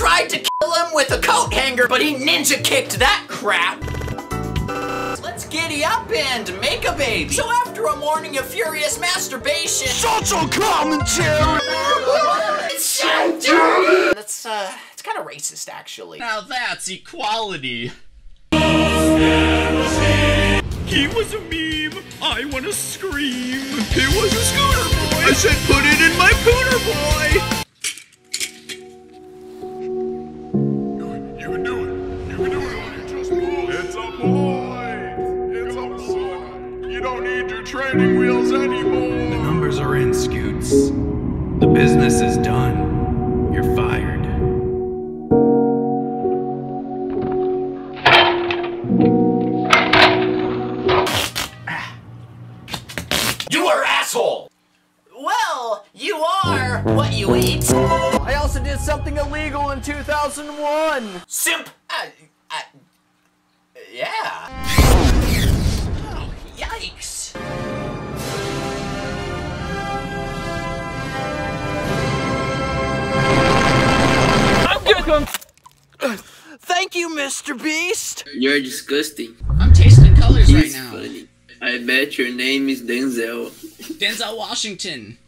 tried to kill him with a coat hanger, but he ninja kicked that crap. Let's giddy up and make a baby. So after a morning of furious masturbation, social commentary. It's so dirty. That's it's kind of racist actually. Now that's equality. He was a meme. I want to scream. He was a scooter boy. I said put it in my pooter boy. You can do it. You can do it on your trust me. It's a boy. It's a boy. You don't need your training wheels anymore. The numbers are in, Scoots. The business is done. You're fired. What you eat. I also did something illegal in 2001. Simp. Yeah. Oh, yikes. I'm gonna come. Thank you, Mr. Beast. You're disgusting. I'm tasting colors He's right now. Funny. I bet your name is Denzel. Denzel Washington.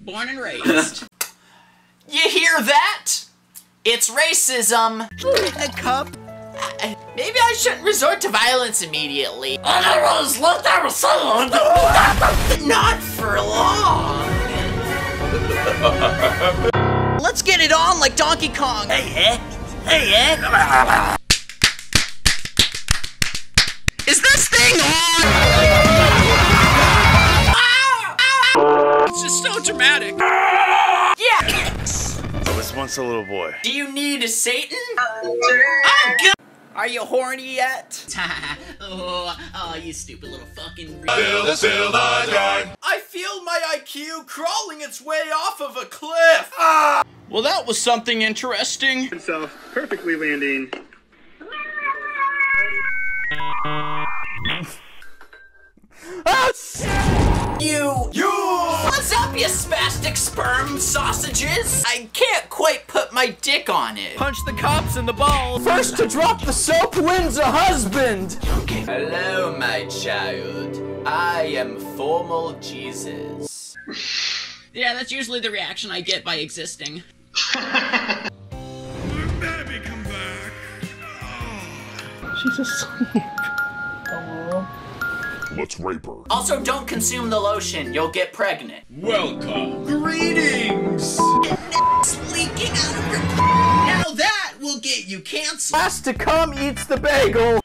Born and raised. You hear that? It's racism. A cup. Maybe I shouldn't resort to violence immediately. Not for long. Let's get it on like Donkey Kong. Hey, hey, hey. Is this thing on? It's just so dramatic. Yeah. I was once a little boy. Do you need a Satan? Oh, God. Are you horny yet? Oh, you stupid little fucking. I feel my IQ crawling its way off of a cliff. Ah. Well, that was something interesting. Himself perfectly landing. Oh, shit. You. What's up, you spastic sperm sausages? I can't quite put my dick on it. Punch the cops in the balls. First to drop the soap wins a husband. Okay. Hello, my child. I am formal Jesus. Yeah, that's usually the reaction I get by existing. Baby, come back. Oh. She's asleep. Let's rape her. Also, don't consume the lotion. You'll get pregnant. Welcome. Greetings. It's leaking out of your... Now that will get you canceled. Last to come eats the bagel.